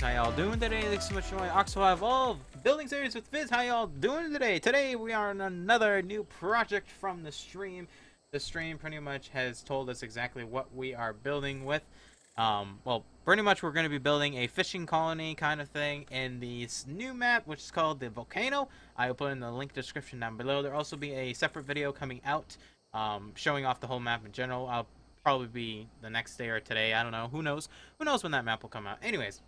guys, how y'all doing today? Thanks so much for joining ARK: Evolve building series with Fizz. How y'all doing today? Today we are on another new project from the stream. The stream pretty much has told us exactly what we are building with. Well, pretty much we're going to be building a fishing colony kind of thing in this new map, which is called the Volcano. I will put in the link description down below. There will also be a separate video coming out showing off the whole map in general. I'll probably be the next day or today. I don't know. Who knows when that map will come out. Anyways,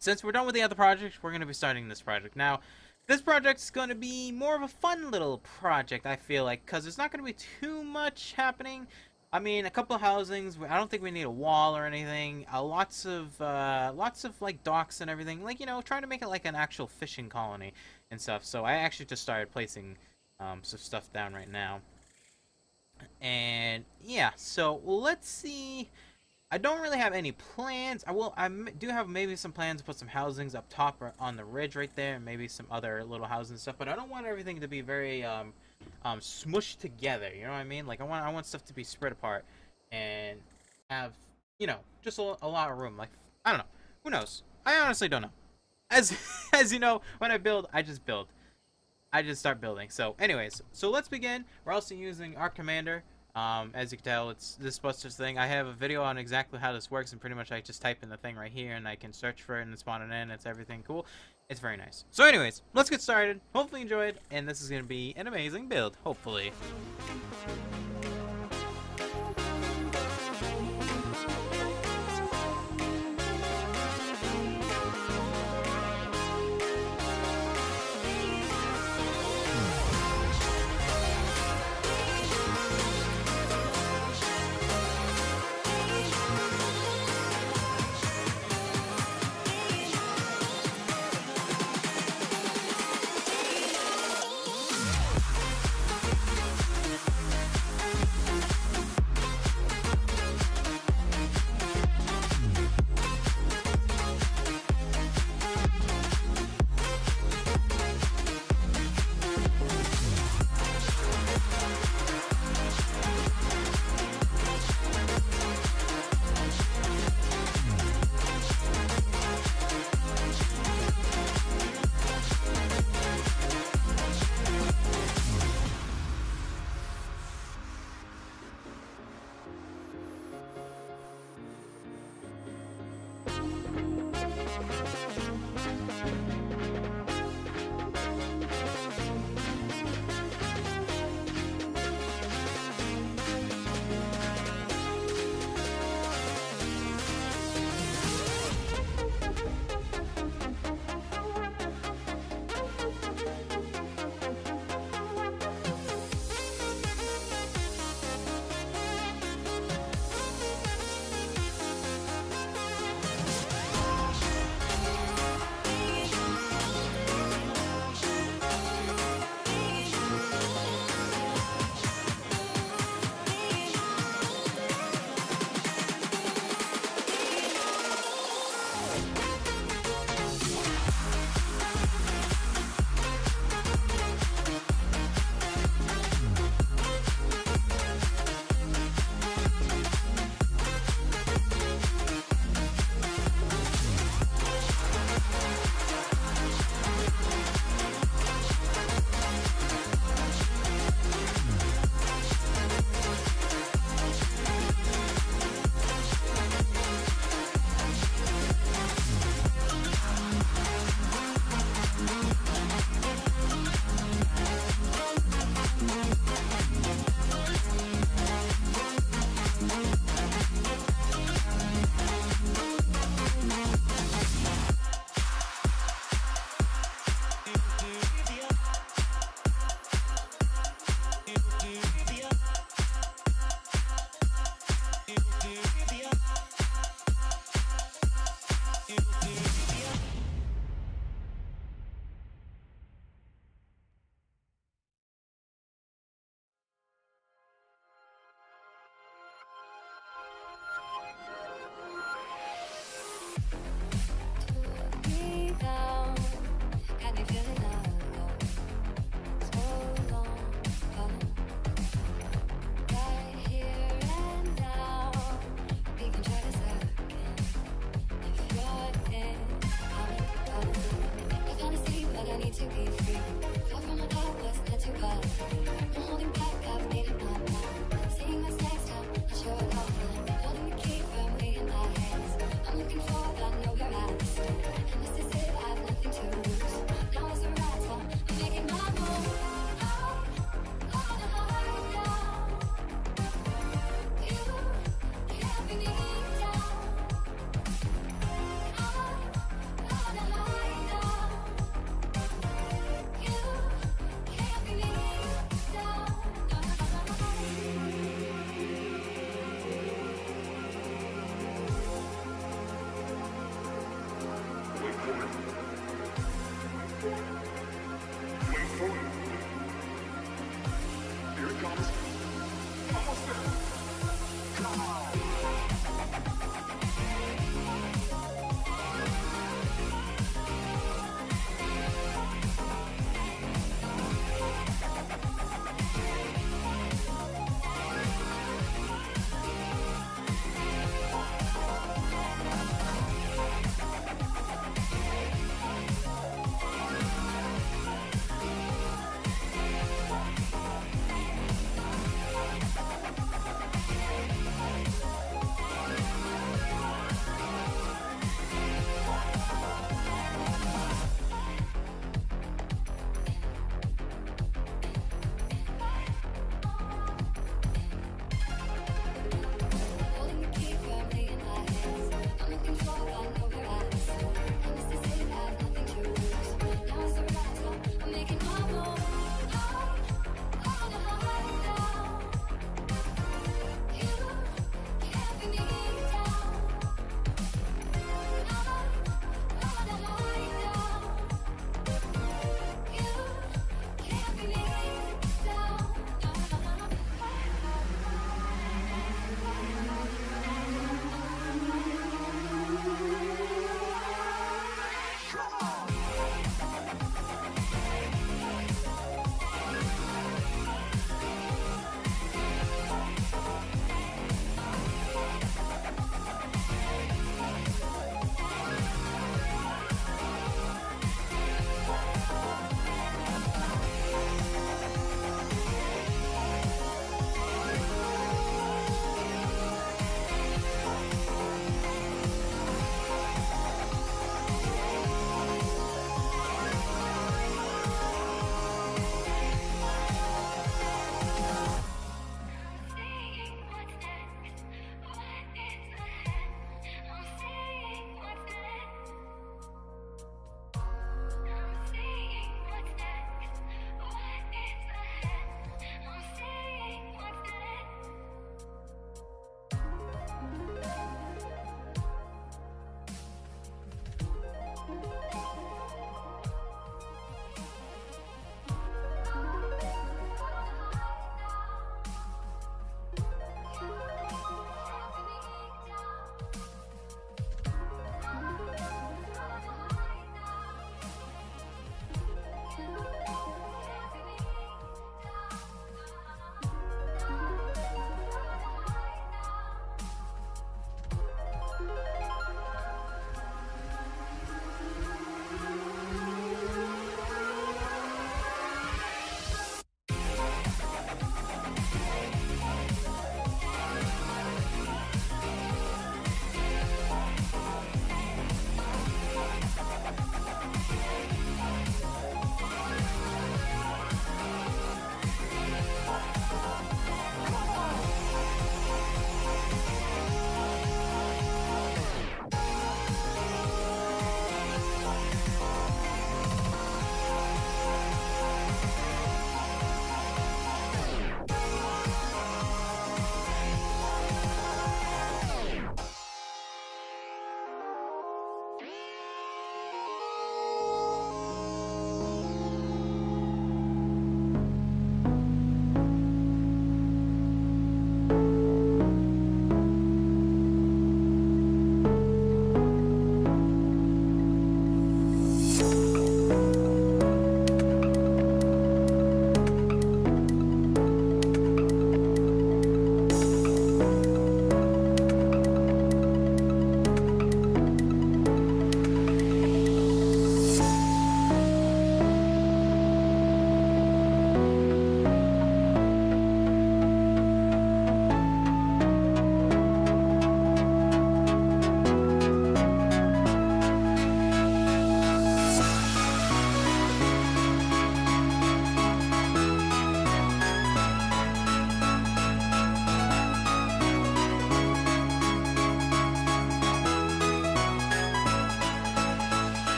since we're done with the other project, we're going to be starting this project. Now, this project's going to be more of a fun little project, I feel like, because there's not going to be too much happening. I mean, a couple of housings. I don't think we need a wall or anything. Lots of like docks and everything. Like, you know, trying to make it like an actual fishing colony and stuff. So I actually just started placing some stuff down right now. And yeah, so let's see. I don't really have any plans. I do have maybe some plans to put some housings up top or on the ridge right there, and maybe some other little houses and stuff. But I don't want everything to be very smushed together. You know what I mean? Like I want stuff to be spread apart and have, you know, just a lot of room. Like, I don't know. Who knows? I honestly don't know. As you know, when I build, I just build. I just start building. So anyways, so let's begin. We're also using ARK Commander. As you can tell, it's this Buster's thing. I have a video on exactly how this works, and pretty much I just type in the thing right here and I can search for it and spawn it in. It's everything cool. It's very nice. So anyways, let's get started. Hopefully you enjoyed, and this is going to be an amazing build, hopefully.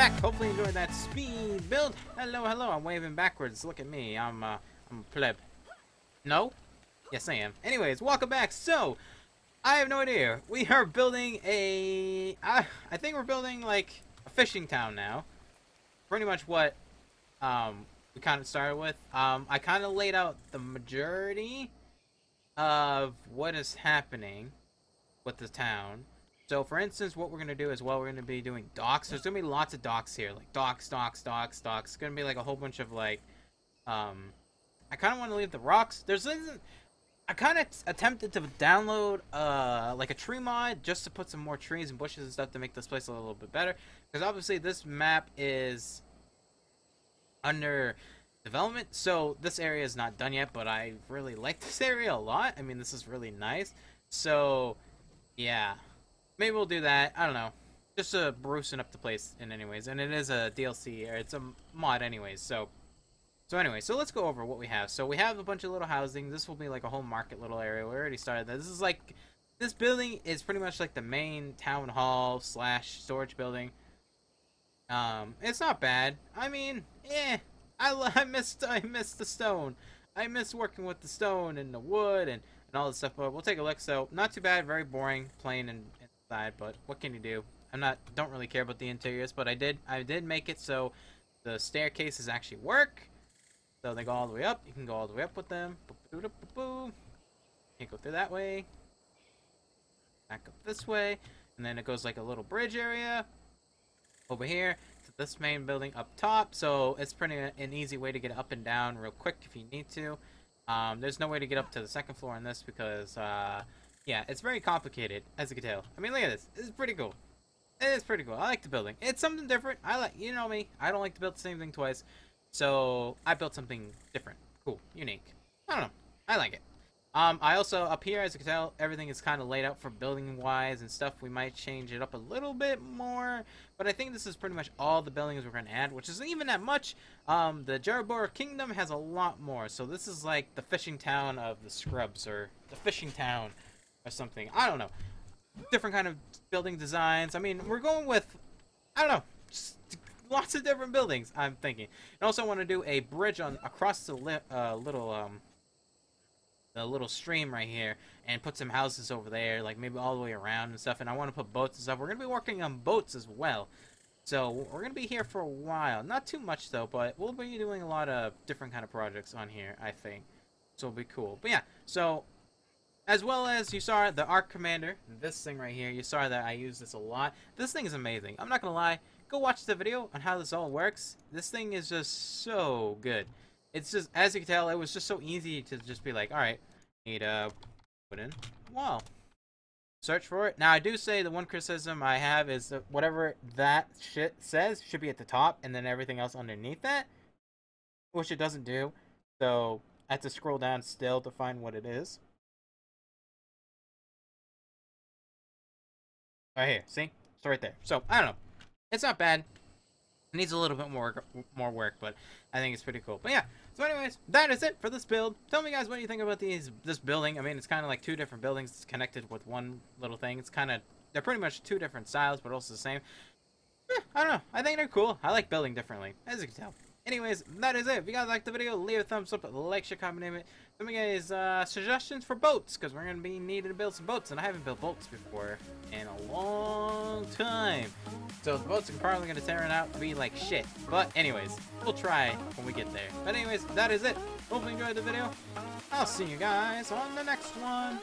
back. Hopefully you enjoyed that speed build. Hello, hello. I'm waving backwards. Look at me. I'm a pleb. No? Yes, I am. Anyways, welcome back. So, I have no idea. We are building a... I think we're building, like, a fishing town now. Pretty much what we kind of started with. I kind of laid out the majority of what is happening with the town. So, for instance, what we're going to do as well, we're going to be doing docks. There's going to be lots of docks here. Like, docks, docks, docks, docks. It's going to be, like, a whole bunch of, like... I kind of want to leave the rocks. I kind of attempted to download like a tree mod just to put some more trees and bushes and stuff to make this place a little bit better, because obviously this map is under development, so this area is not done yet, but I really like this area a lot. I mean, this is really nice. So yeah, maybe we'll do that. I don't know, just to brucing up the place in anyways, and it is a DLC or it's a mod anyways. So anyway, so let's go over what we have. So we have a bunch of little housing. This will be like a whole market little area. We already started that. This is like, this building is pretty much like the main town hall slash storage building. It's not bad. I mean, eh. I missed the stone. I miss working with the stone and the wood and all this stuff. But we'll take a look. So not too bad. Very boring, plain and inside. But what can you do? Don't really care about the interiors. But I did make it so the staircases actually work. So they go all the way up. You can go all the way up with them. Can't go through that way. Back up this way. And then it goes like a little bridge area over here to this main building up top. So it's pretty an easy way to get up and down real quick if you need to. There's no way to get up to the second floor in this because, yeah, it's very complicated, as you can tell. I mean, look at this. This is pretty cool. It is pretty cool. I like the building. It's something different. You know me. I don't like to build the same thing twice. So I built something different, cool, unique. I don't know. I like it. I also, up here, as you can tell, everything is kind of laid out for building-wise and stuff. We might change it up a little bit more, but I think this is pretty much all the buildings we're going to add, which isn't even that much. The Jarboa Kingdom has a lot more, so this is like the fishing town of the Scrubs or the fishing town or something. I don't know. Different kind of building designs. I mean, we're going with, I don't know, just lots of different buildings, I'm thinking. And also want to do a bridge on across the little stream right here and put some houses over there, like maybe all the way around and stuff. And I want to put boats and stuff. We're going to be working on boats as well. So we're going to be here for a while. Not too much, though, but we'll be doing a lot of different kind of projects on here, I think. So it'll be cool. But yeah, so as well as you saw the ARK Commander, this thing right here, you saw that I use this a lot. This thing is amazing. I'm not going to lie. Go watch the video on how this all works. This thing is just so good. It's just, as you can tell, it was just so easy to just be like, all right, need a wooden wall. Search for it. Now, I do say the one criticism I have is that whatever that shit says should be at the top and then everything else underneath that, which it doesn't do. So I have to scroll down still to find what it is. Right here. See? It's right there. So I don't know. It's not bad. It needs a little bit more work, but I think it's pretty cool. But yeah, so anyways, that is it for this build. Tell me, guys, what do you think about this building? I mean, it's kind of like two different buildings. It's connected with one little thing. It's kind of, they're pretty much two different styles, but also the same. I don't know. I think they're cool. I like building differently, as you can tell. Anyways, that is it. If you guys liked the video, leave a thumbs up, like, share, comment, name it. Tell me, guys, suggestions for boats, because we're going to be needing to build some boats, and I haven't built boats before in a long time. So the boats are probably going to turn out to be like shit. But anyways, we'll try when we get there. But anyways, that is it. Hope you enjoyed the video. I'll see you guys on the next one.